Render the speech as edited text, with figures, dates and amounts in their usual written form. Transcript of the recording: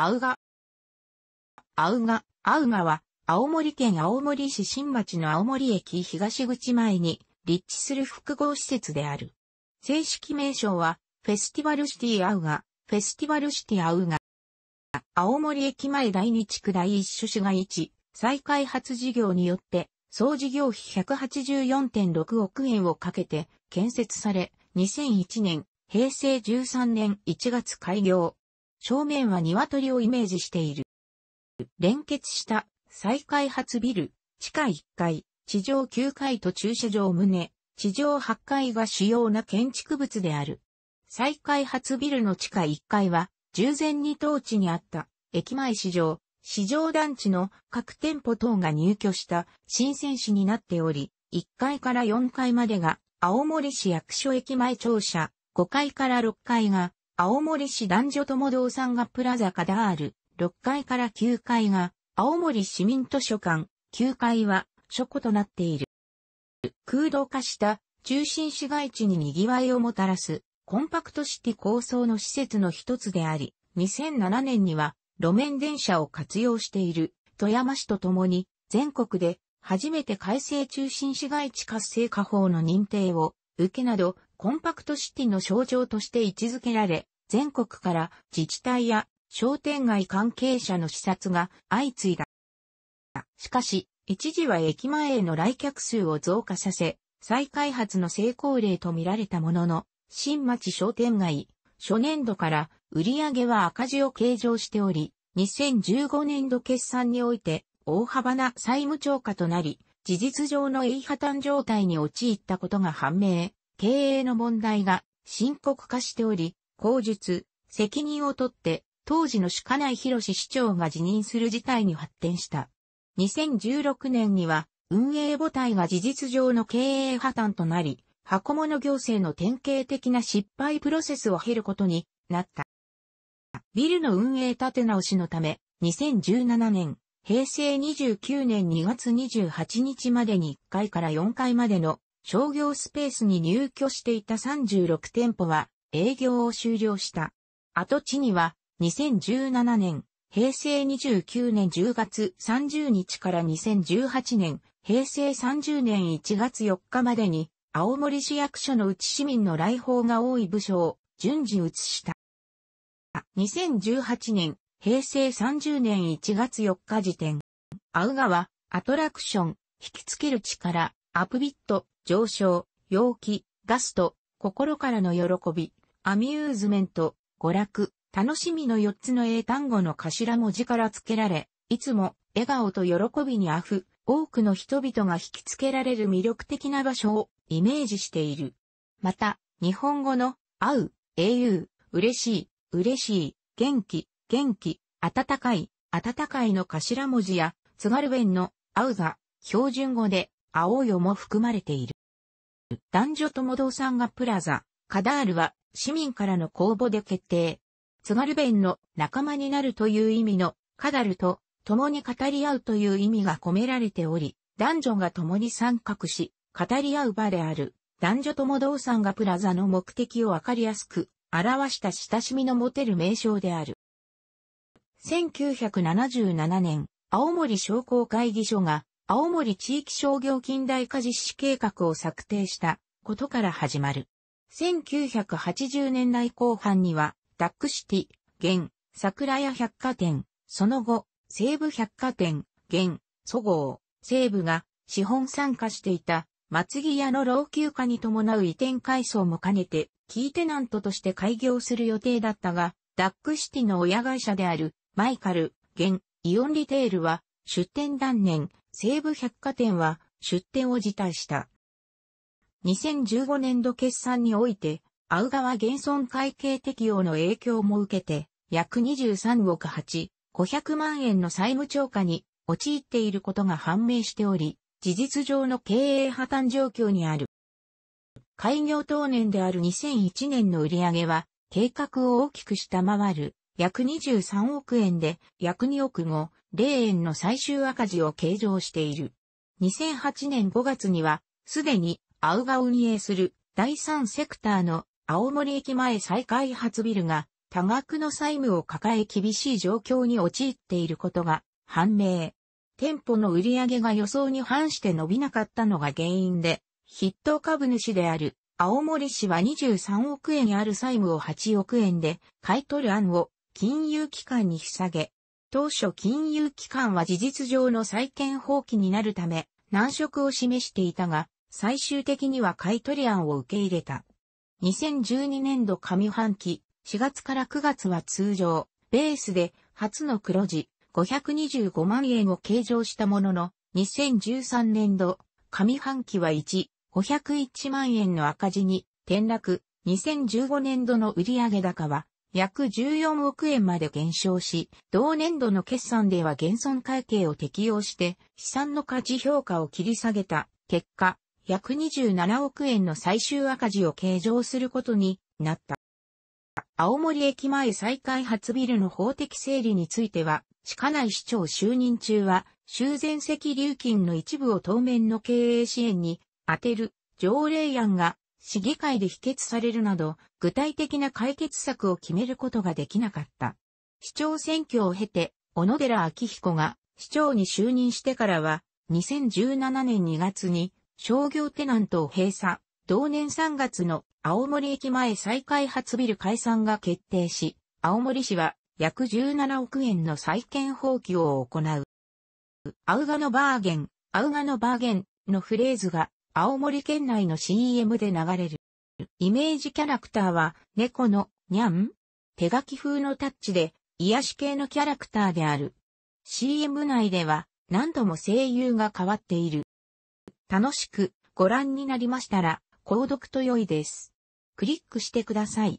青ヶは、青森県青森市新町の青森駅東口前に立地する複合施設である。正式名称は、フェスティバルシティ青ヶ、フェスティバルシティ青ヶ。青森駅前第2地区第1所市街地、再開発事業によって、総事業費 184.6 億円をかけて建設され、2001年、平成13年1月開業。正面は鶏をイメージしている。連結した再開発ビル、地下1階、地上9階と駐車場棟、地上8階が主要な建築物である。再開発ビルの地下1階は、従前に当地にあった、駅前市場、市場団地の各店舗等が入居した新鮮市になっており、1階から4階までが青森市役所駅前庁舎、5階から6階が青森市男女共同参画プラザカダール、6階から9階が青森市民図書館、9階は書庫となっている。空洞化した中心市街地に賑わいをもたらすコンパクトシティ構想の施設の一つであり、2007年には路面電車を活用している富山市とともに全国で初めて改正中心市街地活性化法の認定を受けなどコンパクトシティの象徴として位置づけられ、全国から自治体や商店街関係者の視察が相次いだ。しかし、一時は駅前への来客数を増加させ、再開発の成功例と見られたものの、新町商店街、初年度から売上は赤字を計上しており、2015年度決算において大幅な債務超過となり、事実上の営破綻状態に陥ったことが判明、経営の問題が深刻化しており、後述、責任を取って当時の鹿内博市長が辞任する事態に発展した。2016年には運営母体が事実上の経営破綻となり、箱物行政の典型的な失敗プロセスを経ることになった。ビルの運営立て直しのため、2017年、平成29年2月28日までに1階から4階までの商業スペースに入居していた36店舗は営業を終了した。跡地には2017年、平成29年10月30日から2018年、平成30年1月4日までに青森市役所の内市民の来訪が多い部署を順次移した。2018年、平成30年1月4日時点、青ヶはアトラクション、引きつける力、アップビット、上昇、陽気、ガスト、心からの喜び、アミューズメント、娯楽、楽しみの4つの英単語の頭文字から付けられ、いつも笑顔と喜びに溢れ、多くの人々が引きつけられる魅力的な場所をイメージしている。また、日本語の、会う、au、嬉しい、嬉しい、元気、元気、温かい、温かいの頭文字や、津軽弁の、会うが、標準語で、会おうよも含まれている。男女共同参画プラザ、カダールは、市民からの公募で決定。津軽弁の、仲間になるという意味の、カダルと、共に語り合うという意味が込められており、男女が共に参画し、語り合う場である、男女共同参画プラザの目的をわかりやすく、表した親しみの持てる名称である。1977年、青森商工会議所が、青森地域商業近代化実施計画を策定したことから始まる。1980年代後半には、ダックシティ、現、桜屋百貨店、その後、西武百貨店、現、そごう、西武が資本参加していた、松木屋の老朽化に伴う移転改装も兼ねて、キーテナントとして開業する予定だったが、ダックシティの親会社である、マイカル、現、イオンリテールは、出店断念、西武百貨店は、出店を辞退した。2015年度決算において、青ヶは減損会計適用の影響も受けて、約23億8500万円の債務超過に陥っていることが判明しており、事実上の経営破綻状況にある。開業当年である2001年の売上は、計画を大きく下回る、約23億円で、約2億5、0円の最終赤字を計上している。2008年5月には、すでに、青ヶを運営する、第3セクターの、青森駅前再開発ビルが多額の債務を抱え厳しい状況に陥っていることが判明。店舗の売上が予想に反して伸びなかったのが原因で、筆頭株主である青森氏は23億円ある債務を8億円で買い取る案を金融機関に下げ、当初金融機関は事実上の債権放棄になるため難色を示していたが、最終的には買い取り案を受け入れた。2012年度上半期、4月から9月は通常、ベースで初の黒字525万円を計上したものの、2013年度上半期は501万円の赤字に転落、2015年度の売上高は約14億円まで減少し、同年度の決算では減損会計を適用して、資産の価値評価を切り下げた結果、約27億円の最終赤字を計上することになった。青森駅前再開発ビルの法的整理については、鹿内市長就任中は、修繕積立金の一部を当面の経営支援に充てる条例案が市議会で否決されるなど、具体的な解決策を決めることができなかった。市長選挙を経て、小野寺昭彦が市長に就任してからは、2017年2月に商業テナントを閉鎖、同年3月の青森駅前再開発ビル解散が決定し、青森市は約17億円の債権放棄を行う。アウガノバーゲンのフレーズが青森県内の CM で流れる。イメージキャラクターは猫のニャン？手書き風のタッチで癒し系のキャラクターである。CM 内では何度も声優が変わっている。楽しくご覧になりましたら購読と良いです。クリックしてください。